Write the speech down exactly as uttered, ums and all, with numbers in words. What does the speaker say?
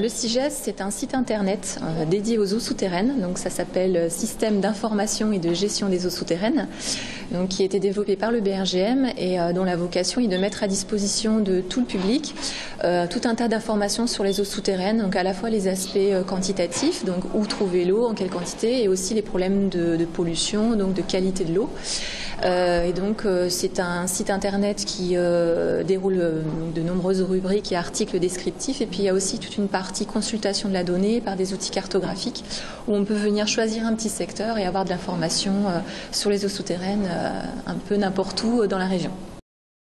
Le SIGES, c'est un site internet euh, dédié aux eaux souterraines, donc ça s'appelle Système d'information et de gestion des eaux souterraines, donc qui a été développé par le B R G M et euh, dont la vocation est de mettre à disposition de tout le public euh, tout un tas d'informations sur les eaux souterraines, donc à la fois les aspects euh, quantitatifs, donc où trouver l'eau, en quelle quantité, et aussi les problèmes de, de pollution, donc de qualité de l'eau. Euh, et donc euh, c'est un site internet qui euh, déroule euh, de nombreuses rubriques et articles descriptifs, et puis il y a aussi toute une partie consultation de la donnée par des outils cartographiques où on peut venir choisir un petit secteur et avoir de l'information sur les eaux souterraines un peu n'importe où dans la région.